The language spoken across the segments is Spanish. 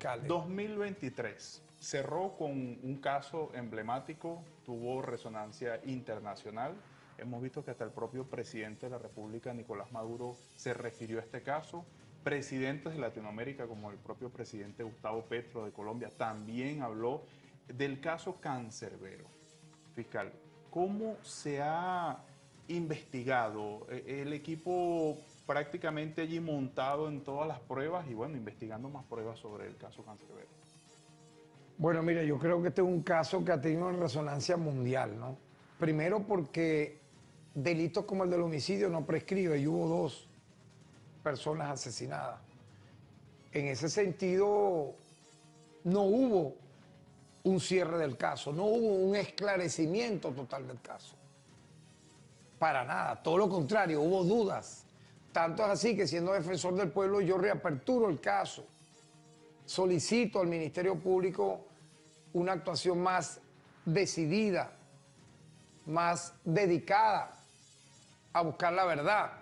Cali. 2023. Cerró con un caso emblemático, tuvo resonancia internacional. Hemos visto que hasta el propio presidente de la República, Nicolás Maduro, se refirió a este caso. Presidentes de Latinoamérica, como el propio presidente Gustavo Petro de Colombia, también habló del caso Canserbero. Fiscal, ¿cómo se ha investigado? El equipo prácticamente allí montado en todas las pruebas y, bueno, investigando más pruebas sobre el caso Canserbero. Bueno, mira, yo creo que este es un caso que ha tenido una resonancia mundial, ¿no? Primero porque delitos como el del homicidio no prescribe y hubo dos personas asesinadas. En ese sentido, no hubo un cierre del caso, no hubo un esclarecimiento total del caso. Para nada, todo lo contrario, hubo dudas. Tanto es así que, siendo defensor del pueblo, yo reaperturo el caso. Solicito al Ministerio Público una actuación más decidida, más dedicada a buscar la verdad.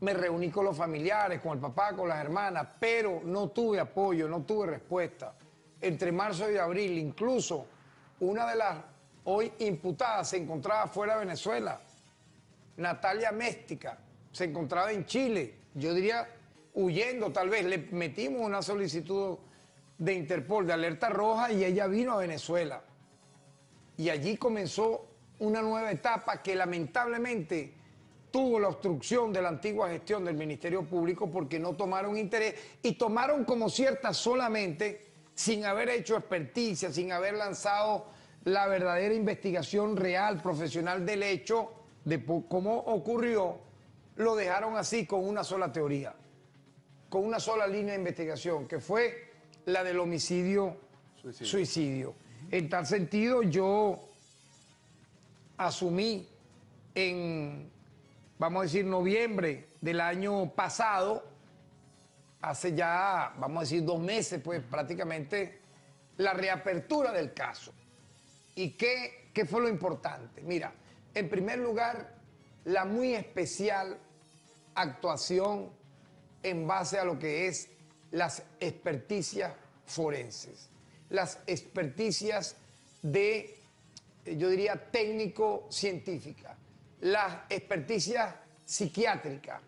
Me reuní con los familiares, con el papá, con las hermanas, pero no tuve apoyo, no tuve respuesta. Entre marzo y abril, incluso una de las hoy imputadas se encontraba fuera de Venezuela. Natalia Méstica se encontraba en Chile, yo diría huyendo tal vez. Le metimos una solicitud de Interpol, de alerta roja, y ella vino a Venezuela. Y allí comenzó una nueva etapa que lamentablemente tuvo la obstrucción de la antigua gestión del Ministerio Público, porque no tomaron interés y tomaron como cierta solamente, sin haber hecho experticia, sin haber lanzado la verdadera investigación real, profesional del hecho, de cómo ocurrió. Lo dejaron así, con una sola teoría, con una sola línea de investigación, que fue la del homicidio-suicidio. En tal sentido, yo asumí en, vamos a decir, noviembre del año pasado, hace ya, vamos a decir, 2 meses, pues prácticamente, la reapertura del caso. ¿Y qué fue lo importante? Mira, en primer lugar, la muy especial actuación en base a lo que es las experticias forenses, las experticias de, yo diría, técnico-científica, las experticias psiquiátricas,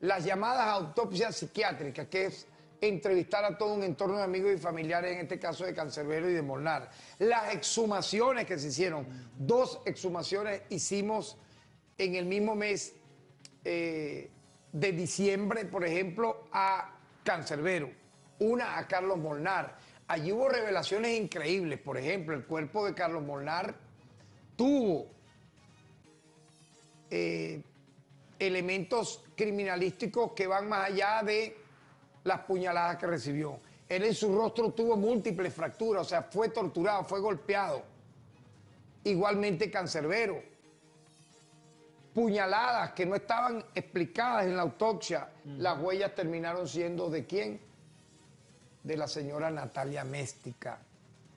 las llamadas autopsias psiquiátricas, que es entrevistar a todo un entorno de amigos y familiares, en este caso de Canserbero y de Molnar, las exhumaciones que se hicieron. 2 exhumaciones hicimos en el mismo mes de diciembre, por ejemplo, a Canserbero, una a Carlos Molnar. Allí hubo revelaciones increíbles. Por ejemplo, el cuerpo de Carlos Molnar tuvo elementos criminalísticos que van más allá de las puñaladas que recibió. Él en su rostro tuvo múltiples fracturas, o sea, fue torturado, fue golpeado. Igualmente Canserbero. Puñaladas que no estaban explicadas en la autopsia. Las huellas terminaron siendo ¿de quién? De la señora Natalia Méstica.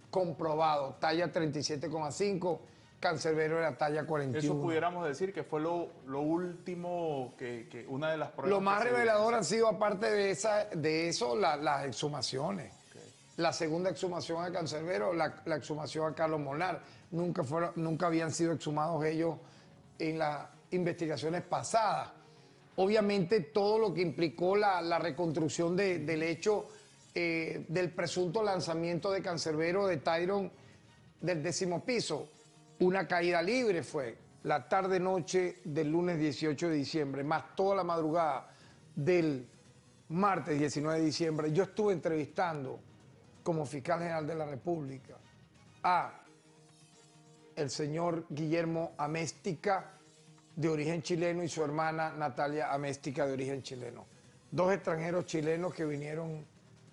Comprobado, talla 37,5. Canserbero era talla 41. Eso pudiéramos decir que fue lo último, que una de las pruebas. Lo más revelador han sido, aparte de eso, las exhumaciones. Okay. La segunda exhumación a Canserbero, la exhumación a Carlos Molnar. Nunca habían sido exhumados ellos en las investigaciones pasadas. Obviamente, todo lo que implicó la reconstrucción del hecho, del presunto lanzamiento de Canserbero de Tyron del 10.º piso. Una caída libre fue la tarde-noche del lunes 18 de diciembre, más toda la madrugada del martes 19 de diciembre. Yo estuve entrevistando como fiscal general de la República a el señor Guillermo Améstica, de origen chileno, y su hermana Natalia Améstica, de origen chileno. 2 extranjeros chilenos que vinieron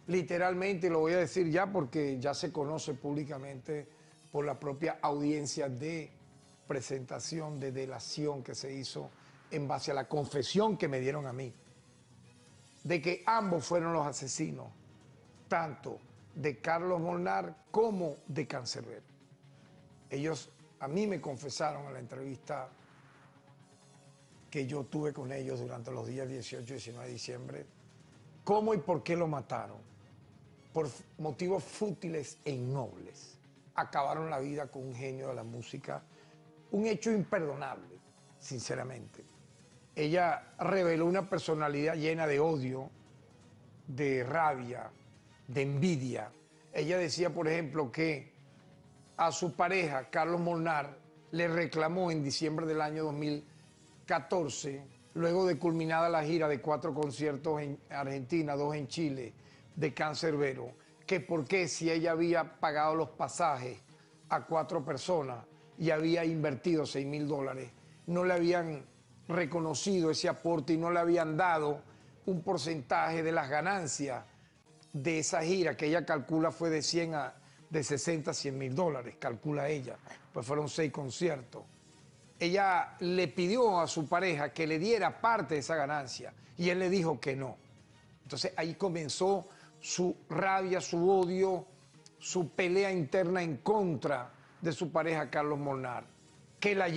literalmente, y lo voy a decir ya porque ya se conoce públicamente, por la propia audiencia de presentación, de delación que se hizo en base a la confesión que me dieron a mí, de que ambos fueron los asesinos, tanto de Carlos Molnar como de Canserbero. Ellos a mí me confesaron en la entrevista que yo tuve con ellos durante los días 18 y 19 de diciembre, cómo y por qué lo mataron, por motivos fútiles e innobles, acabaron la vida con un genio de la música, un hecho imperdonable, sinceramente. Ella reveló una personalidad llena de odio, de rabia, de envidia. Ella decía, por ejemplo, que a su pareja, Carlos Molnar, le reclamó en diciembre del año 2014, luego de culminada la gira de 4 conciertos en Argentina, 2 en Chile, de Canserbero, que por qué si ella había pagado los pasajes a 4 personas y había invertido $6.000, no le habían reconocido ese aporte y no le habían dado un porcentaje de las ganancias de esa gira, que ella calcula fue de $60 a $100.000, calcula ella, pues fueron 6 conciertos. Ella le pidió a su pareja que le diera parte de esa ganancia y él le dijo que no. Entonces ahí comenzó su rabia, su odio, su pelea interna en contra de su pareja Carlos Molnar, que la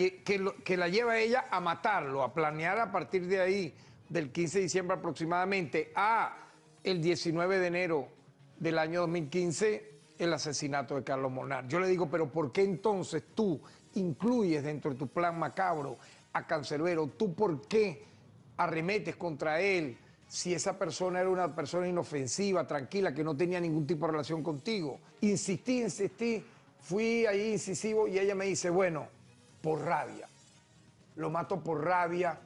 lleva a ella a matarlo, a planear a partir de ahí, del 15 de diciembre aproximadamente, a el 19 de enero del año 2015, el asesinato de Carlos Molnar. Yo le digo, pero ¿por qué entonces tú incluyes dentro de tu plan macabro a Canserbero? ¿Tú por qué arremetes contra él? Si esa persona era una persona inofensiva, tranquila, que no tenía ningún tipo de relación contigo. Insistí, fui ahí incisivo y ella me dice, bueno, por rabia. Lo mato por rabia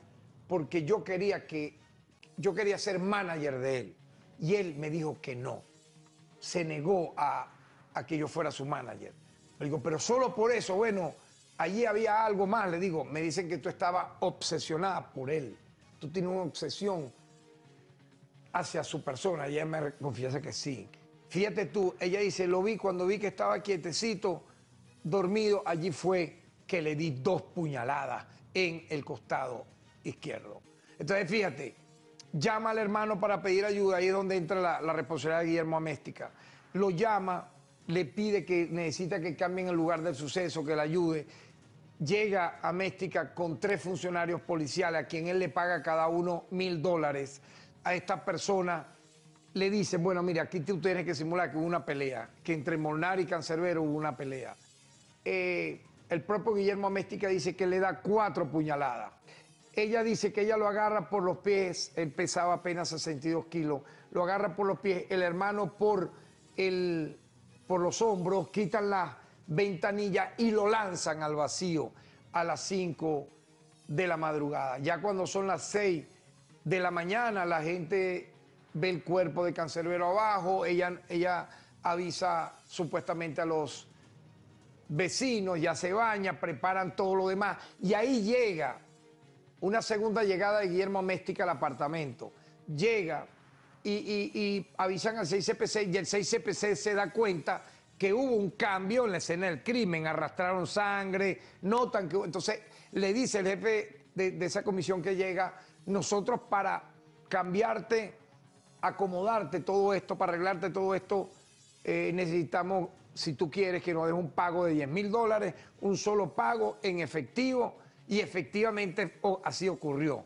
porque yo quería ser manager de él. Y él me dijo que no. Se negó a que yo fuera su manager. Le digo, pero solo por eso, bueno, allí había algo más. Le digo, me dicen que tú estabas obsesionada por él. Tú tienes una obsesión hacia su persona. Ella me confiesa que sí. Fíjate tú, ella dice, lo vi cuando vi que estaba quietecito, dormido, allí fue que le di 2 puñaladas en el costado izquierdo. Entonces, fíjate, llama al hermano para pedir ayuda, ahí es donde entra la responsabilidad de Guillermo Améstica. Lo llama, le pide que necesita que cambien el lugar del suceso, que le ayude. Llega Améstica con 3 funcionarios policiales a quien él le paga cada uno $1.000. A esta persona le dicen, bueno, mira, aquí tú tienes que simular que hubo una pelea, que entre Molnar y Canserbero hubo una pelea. El propio Guillermo Améstica dice que le da 4 puñaladas. Ella dice que ella lo agarra por los pies, él pesaba apenas 62 kilos, lo agarra por los pies, el hermano por los hombros, quitan las ventanillas y lo lanzan al vacío a las 5 de la madrugada. Ya cuando son las 6 de la mañana, la gente ve el cuerpo de Canserbero abajo, ella avisa supuestamente a los vecinos, ya se baña, preparan todo lo demás. Y ahí llega una segunda llegada de Guillermo Améstica al apartamento. Llega y avisan al CICPC y el CICPC se da cuenta que hubo un cambio en la escena del crimen, arrastraron sangre, notan que... Entonces le dice el jefe de esa comisión que llega, nosotros para cambiarte, acomodarte todo esto, para arreglarte todo esto, necesitamos, si tú quieres, que nos des un pago de $10.000, un solo pago en efectivo, y efectivamente así ocurrió.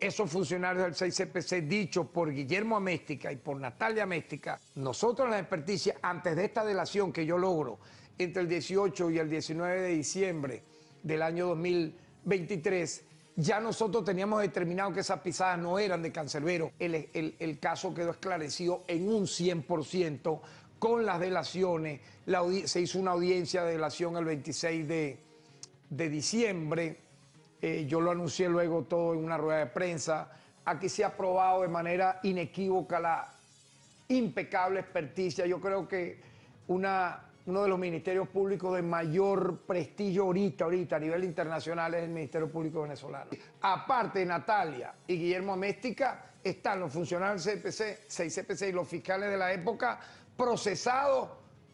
Esos funcionarios del CICPC, dicho por Guillermo Améstica y por Natalia Améstica, nosotros en la experticia, antes de esta delación que yo logro, entre el 18 y el 19 de diciembre del año 2023, ya nosotros teníamos determinado que esas pisadas no eran de Canserbero. El caso quedó esclarecido en un 100% con las delaciones. Se hizo una audiencia de delación el 26 de diciembre. Yo lo anuncié luego todo en una rueda de prensa. Aquí se ha probado de manera inequívoca la impecable experticia. Yo creo que uno de los ministerios públicos de mayor prestigio ahorita a nivel internacional es el Ministerio Público venezolano. Aparte de Natalia y Guillermo Améstica, están los funcionarios del CICPC y los fiscales de la época procesados,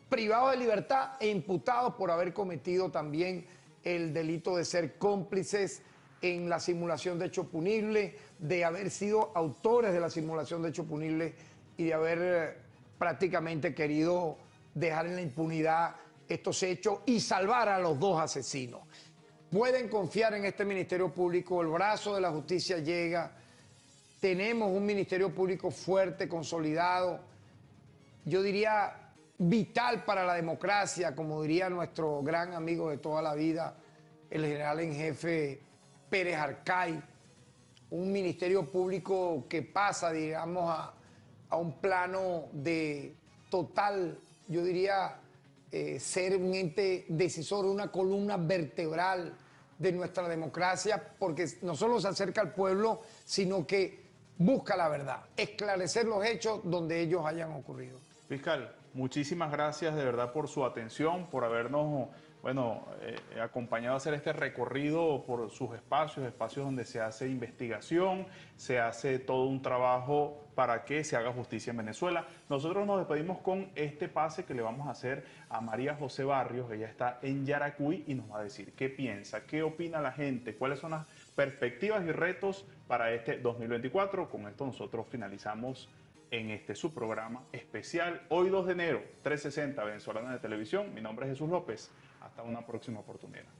privados de libertad e imputados por haber cometido también el delito de ser cómplices en la simulación de hecho punible, de haber sido autores de la simulación de hecho punible y de haber prácticamente querido dejar en la impunidad estos hechos y salvar a los 2 asesinos. Pueden confiar en este Ministerio Público, el brazo de la justicia llega, tenemos un Ministerio Público fuerte, consolidado, yo diría, vital para la democracia, como diría nuestro gran amigo de toda la vida, el general en jefe Pérez Arcay, un ministerio público que pasa, digamos, a un plano de total, yo diría, ser un ente decisor, una columna vertebral de nuestra democracia, porque no solo se acerca al pueblo, sino que busca la verdad, esclarecer los hechos donde ellos hayan ocurrido. Fiscal, muchísimas gracias de verdad por su atención, por habernos acompañado a hacer este recorrido por sus espacios, donde se hace investigación, se hace todo un trabajo para que se haga justicia en Venezuela. Nosotros nos despedimos con este pase que le vamos a hacer a María José Barrios, ella está en Yaracuy y nos va a decir qué piensa, qué opina la gente, cuáles son las perspectivas y retos para este 2024. Con esto nosotros finalizamos en este su programa especial, hoy 2 de enero, 360 Venezolana de Televisión. Mi nombre es Jesús López. Hasta una próxima oportunidad.